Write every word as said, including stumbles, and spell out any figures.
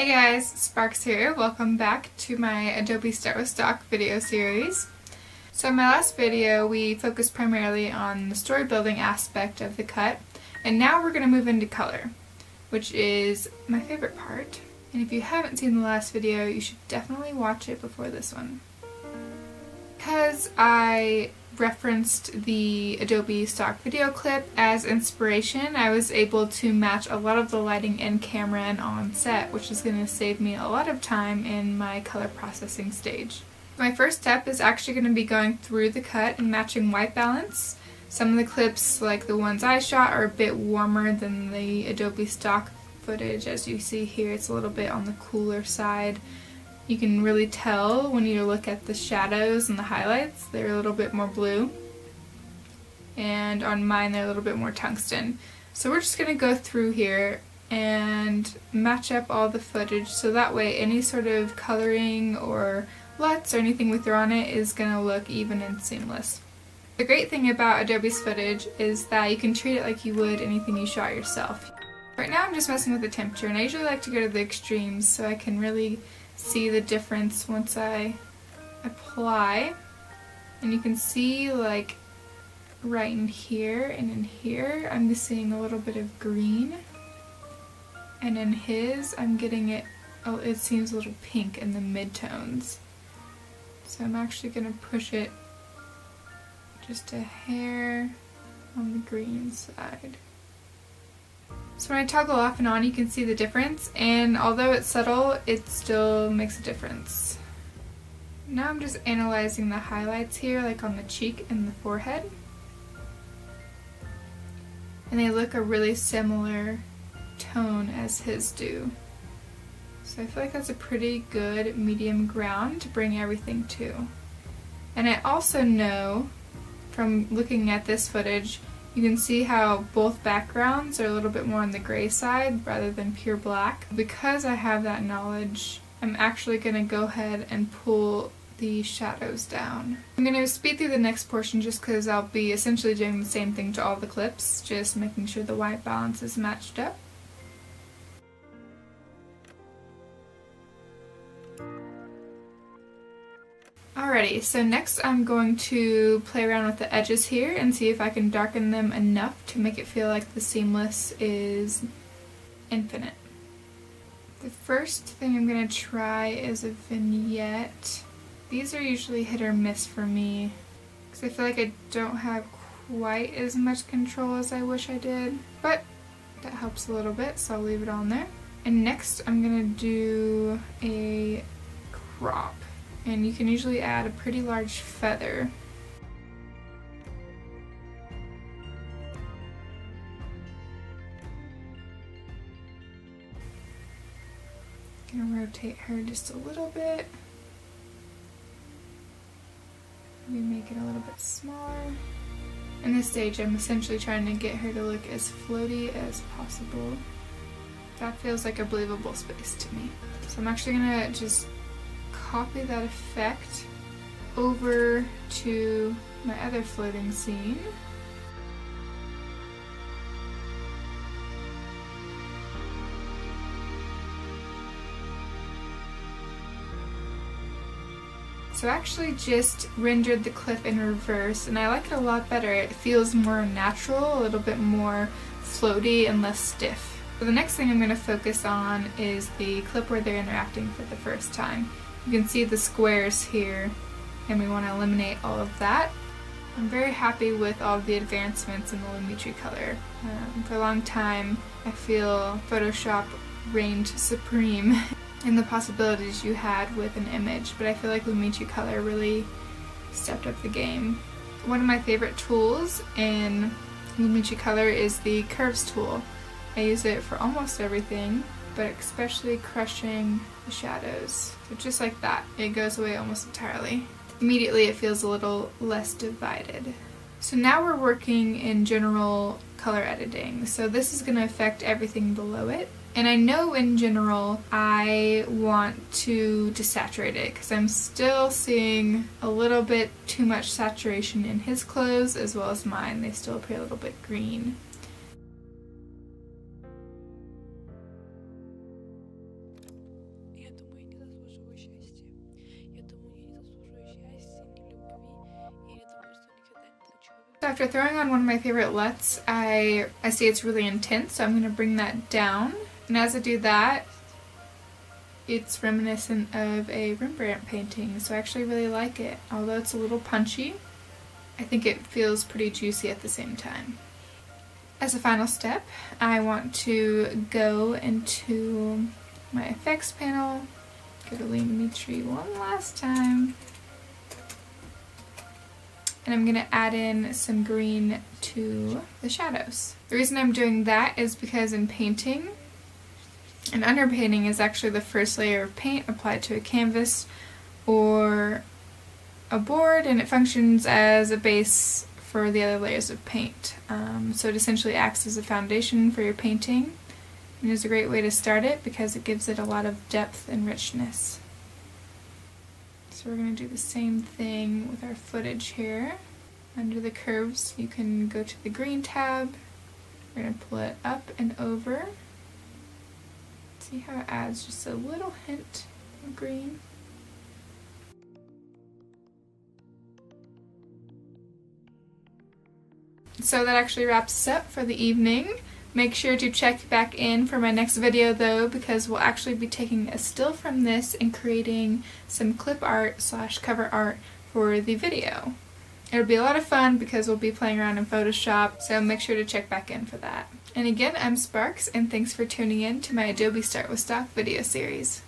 Hey guys, Sparks here. Welcome back to my Adobe Start With Stock video series. So in my last video we focused primarily on the story building aspect of the cut, and now we're going to move into color, which is my favorite part. And if you haven't seen the last video, you should definitely watch it before this one. Because I referenced the Adobe stock video clip as inspiration, I was able to match a lot of the lighting in camera and on set, which is going to save me a lot of time in my color processing stage. My first step is actually going to be going through the cut and matching white balance. Some of the clips, like the ones I shot, are a bit warmer than the Adobe stock footage. As you see here, it's a little bit on the cooler side. You can really tell when you look at the shadows and the highlights, they're a little bit more blue, and on mine they're a little bit more tungsten. So we're just going to go through here and match up all the footage, so that way any sort of coloring or LUTs or anything we throw on it is going to look even and seamless. The great thing about Adobe's footage is that you can treat it like you would anything you shot yourself. Right now I'm just messing with the temperature, and I usually like to go to the extremes so I can really see the difference once I apply. And you can see, like, right in here and in here I'm just seeing a little bit of green, and in his I'm getting it, oh, it seems a little pink in the midtones. So I'm actually going to push it just a hair on the green side. So when I toggle off and on, you can see the difference, and although it's subtle, it still makes a difference. Now I'm just analyzing the highlights here, like on the cheek and the forehead. And they look a really similar tone as his do. So I feel like that's a pretty good medium ground to bring everything to. And I also know from looking at this footage, you can see how both backgrounds are a little bit more on the gray side rather than pure black. Because I have that knowledge, I'm actually going to go ahead and pull the shadows down. I'm going to speed through the next portion just because I'll be essentially doing the same thing to all the clips, just making sure the white balance is matched up. Alrighty, so next I'm going to play around with the edges here and see if I can darken them enough to make it feel like the seamless is infinite. The first thing I'm going to try is a vignette. These are usually hit or miss for me because I feel like I don't have quite as much control as I wish I did, but that helps a little bit, so I'll leave it on there. And next I'm going to do a crop. And you can usually add a pretty large feather. I'm gonna rotate her just a little bit. Maybe make it a little bit smaller. In this stage, I'm essentially trying to get her to look as floaty as possible. That feels like a believable space to me. So I'm actually gonna just copy that effect over to my other floating scene. So I actually just rendered the clip in reverse, and I like it a lot better. It feels more natural, a little bit more floaty and less stiff. But the next thing I'm going to focus on is the clip where they're interacting for the first time. You can see the squares here, and we want to eliminate all of that. I'm very happy with all the advancements in the Lumetri Color. Um, for a long time, I feel Photoshop reigned supreme in the possibilities you had with an image, but I feel like Lumetri Color really stepped up the game. One of my favorite tools in Lumetri Color is the curves tool. I use it for almost everything, but especially crushing the shadows. So just like that, it goes away almost entirely. Immediately it feels a little less divided. So now we're working in general color editing, so this is going to affect everything below it. And I know in general I want to desaturate it because I'm still seeing a little bit too much saturation in his clothes as well as mine. They still appear a little bit green. after throwing on one of my favorite LUTs, I, I see it's really intense, so I'm going to bring that down. And as I do that, it's reminiscent of a Rembrandt painting, so I actually really like it. Although it's a little punchy, I think it feels pretty juicy at the same time. As a final step, I want to go into my effects panel, go to Lumetri one last time, and I'm going to add in some green to the shadows. The reason I'm doing that is because in painting, and underpainting is actually the first layer of paint applied to a canvas or a board, and it functions as a base for the other layers of paint. Um, so it essentially acts as a foundation for your painting, and is a great way to start it because it gives it a lot of depth and richness. So we're going to do the same thing with our footage here. Under the curves, you can go to the green tab. We're going to pull it up and over. See how it adds just a little hint of green. So that actually wraps us up for the evening. Make sure to check back in for my next video though, because we'll actually be taking a still from this and creating some clip art slash cover art for the video. It'll be a lot of fun because we'll be playing around in Photoshop, so make sure to check back in for that. And again, I'm Sparksss, and thanks for tuning in to my Adobe Start With Stock video series.